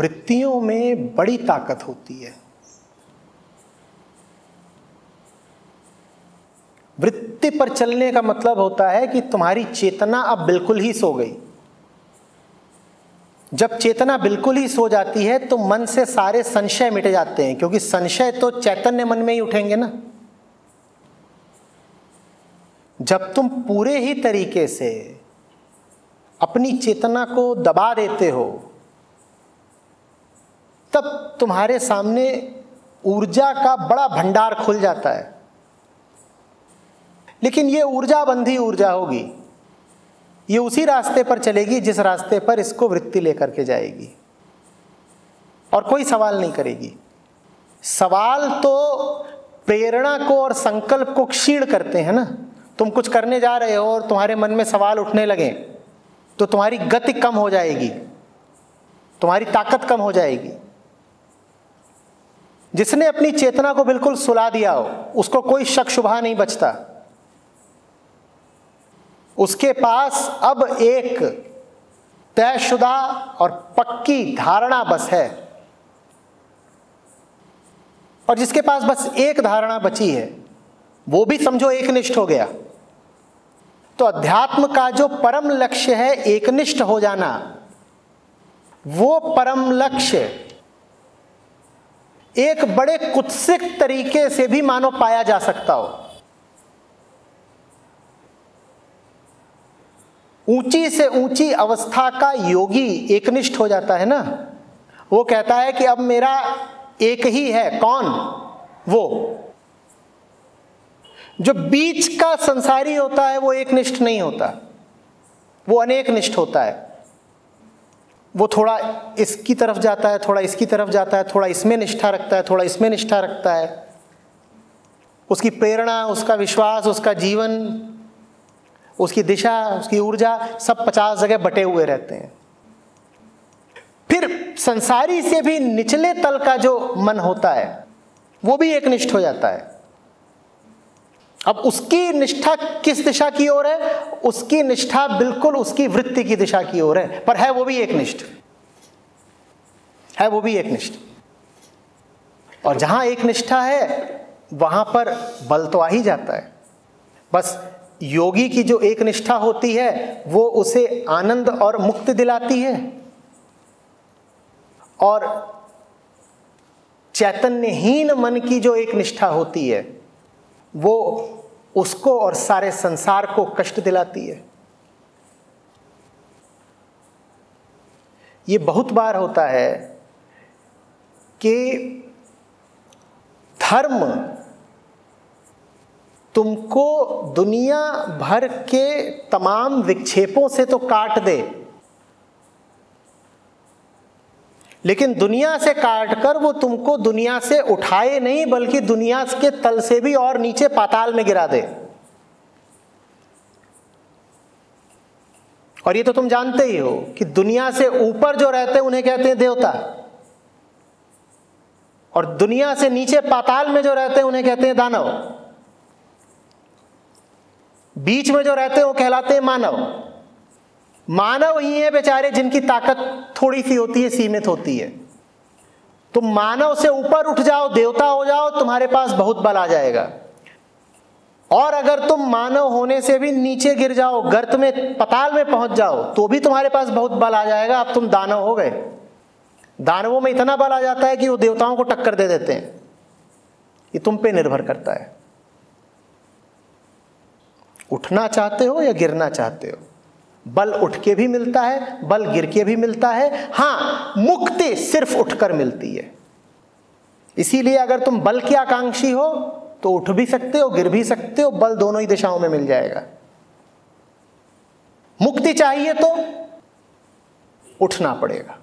वृत्तियों में बड़ी ताकत होती है। वृत्ति पर चलने का मतलब होता है कि तुम्हारी चेतना अब बिल्कुल ही सो गई। जब चेतना बिल्कुल ही सो जाती है तो मन से सारे संशय मिट जाते हैं, क्योंकि संशय तो चैतन्य मन में ही उठेंगे ना। जब तुम पूरे ही तरीके से अपनी चेतना को दबा देते हो, तब तुम्हारे सामने ऊर्जा का बड़ा भंडार खुल जाता है। लेकिन ये ऊर्जा बंधी ऊर्जा होगी, ये उसी रास्ते पर चलेगी जिस रास्ते पर इसको वृत्ति लेकर के जाएगी और कोई सवाल नहीं करेगी। सवाल तो प्रेरणा को और संकल्प को क्षीण करते हैं ना। तुम कुछ करने जा रहे हो और तुम्हारे मन में सवाल उठने लगे तो तुम्हारी गति कम हो जाएगी, तुम्हारी ताकत कम हो जाएगी। जिसने अपनी चेतना को बिल्कुल सुला दिया हो उसको कोई शक शुबहा नहीं बचता। उसके पास अब एक तयशुदा और पक्की धारणा बस है, और जिसके पास बस एक धारणा बची है वो भी समझो एकनिष्ठ हो गया। तो अध्यात्म का जो परम लक्ष्य है एकनिष्ठ हो जाना, वो परम लक्ष्य एक बड़े कुत्सित तरीके से भी मानो पाया जा सकता हो। ऊंची से ऊंची अवस्था का योगी एकनिष्ठ हो जाता है ना। वो कहता है कि अब मेरा एक ही है, कौन? वो। जो बीच का संसारी होता है वो एकनिष्ठ नहीं होता, वो अनेकनिष्ठ होता है। वो थोड़ा इसकी तरफ जाता है, थोड़ा इसकी तरफ जाता है, थोड़ा इसमें निष्ठा रखता है, थोड़ा इसमें निष्ठा रखता है। उसकी प्रेरणा, उसका विश्वास, उसका जीवन, उसकी दिशा, उसकी ऊर्जा सब 50 जगह बटे हुए रहते हैं। फिर संसारी से भी निचले तल का जो मन होता है वो भी एकनिष्ठ हो जाता है। अब उसकी निष्ठा किस दिशा की ओर है? उसकी निष्ठा बिल्कुल उसकी वृत्ति की दिशा की ओर है, पर है वो भी एकनिष्ठ, है वो भी एकनिष्ठ। और जहां एकनिष्ठा है वहां पर बल तो आ ही जाता है। बस योगी की जो एकनिष्ठा होती है वो उसे आनंद और मुक्ति दिलाती है, और चैतन्यहीन मन की जो एकनिष्ठा होती है वो उसको और सारे संसार को कष्ट दिलाती है। ये बहुत बार होता है कि धर्म तुमको दुनिया भर के तमाम विक्षेपों से तो काट दे, लेकिन दुनिया से काटकर वो तुमको दुनिया से उठाए नहीं, बल्कि दुनिया के तल से भी और नीचे पाताल में गिरा दे। और ये तो तुम जानते ही हो कि दुनिया से ऊपर जो रहते हैं उन्हें कहते हैं देवता, और दुनिया से नीचे पाताल में जो रहते हैं उन्हें कहते हैं दानव, बीच में जो रहते हैं वो कहलाते हैं मानव। मानव ही है बेचारे जिनकी ताकत थोड़ी सी होती है, सीमित होती है। तुम मानव से ऊपर उठ जाओ, देवता हो जाओ, तुम्हारे पास बहुत बल आ जाएगा। और अगर तुम मानव होने से भी नीचे गिर जाओ, गर्त में पताल में पहुंच जाओ, तो भी तुम्हारे पास बहुत बल आ जाएगा। अब तुम दानव हो गए। दानवों में इतना बल आ जाता है कि वो देवताओं को टक्कर दे देते हैं। ये तुम पे निर्भर करता है, उठना चाहते हो या गिरना चाहते हो। बल उठ के भी मिलता है, बल गिर के भी मिलता है। हाँ, मुक्ति सिर्फ उठकर मिलती है। इसीलिए अगर तुम बल के आकांक्षी हो तो उठ भी सकते हो, गिर भी सकते हो, बल दोनों ही दिशाओं में मिल जाएगा। मुक्ति चाहिए तो उठना पड़ेगा।